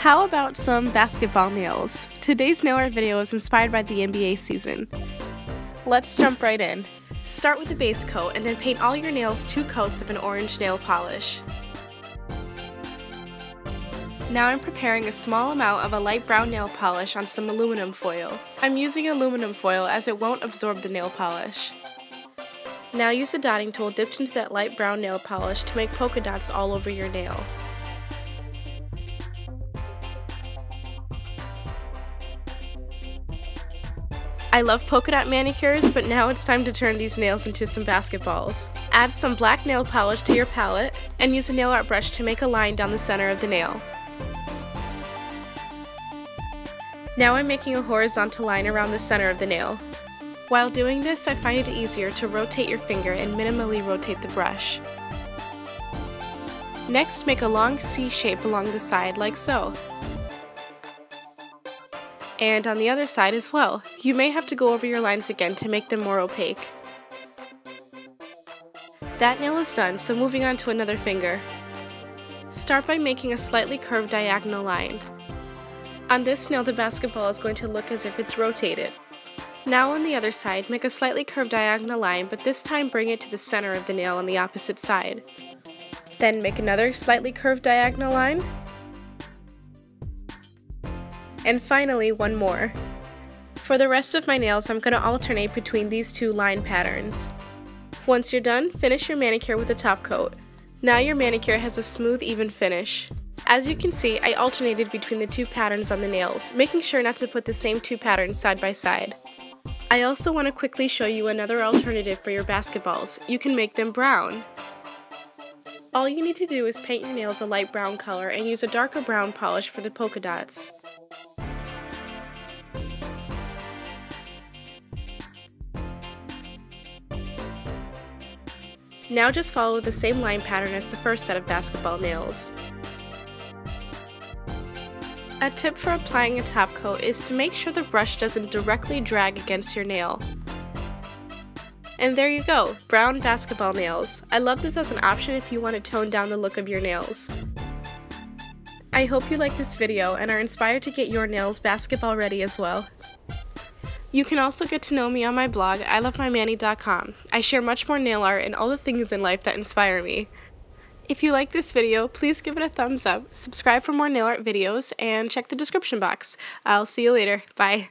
How about some basketball nails? Today's nail art video is inspired by the NBA season. Let's jump right in. Start with the base coat and then paint all your nails 2 coats of an orange nail polish. Now I'm preparing a small amount of a light brown nail polish on some aluminum foil. I'm using aluminum foil as it won't absorb the nail polish. Now use a dotting tool dipped into that light brown nail polish to make polka dots all over your nail. I love polka dot manicures, but now it's time to turn these nails into some basketballs. Add some black nail polish to your palette and use a nail art brush to make a line down the center of the nail. Now I'm making a horizontal line around the center of the nail. While doing this, I find it easier to rotate your finger and minimally rotate the brush. Next, make a long C shape along the side like so. And on the other side as well. You may have to go over your lines again to make them more opaque. That nail is done, so moving on to another finger. Start by making a slightly curved diagonal line. On this nail, the basketball is going to look as if it's rotated. Now on the other side, make a slightly curved diagonal line, but this time bring it to the center of the nail on the opposite side. Then make another slightly curved diagonal line. And finally, one more. For the rest of my nails, I'm going to alternate between these 2 line patterns. Once you're done, finish your manicure with a top coat. Now your manicure has a smooth, even finish. As you can see, I alternated between the 2 patterns on the nails, making sure not to put the same 2 patterns side by side. I also want to quickly show you another alternative for your basketballs. You can make them brown. All you need to do is paint your nails a light brown color and use a darker brown polish for the polka dots. Now just follow the same line pattern as the first set of basketball nails. A tip for applying a top coat is to make sure the brush doesn't directly drag against your nail. And there you go, brown basketball nails. I love this as an option if you want to tone down the look of your nails. I hope you like this video and are inspired to get your nails basketball ready as well. You can also get to know me on my blog, ilovemymani.com. I share much more nail art and all the things in life that inspire me. If you like this video, please give it a thumbs up, subscribe for more nail art videos, and check the description box. I'll see you later. Bye.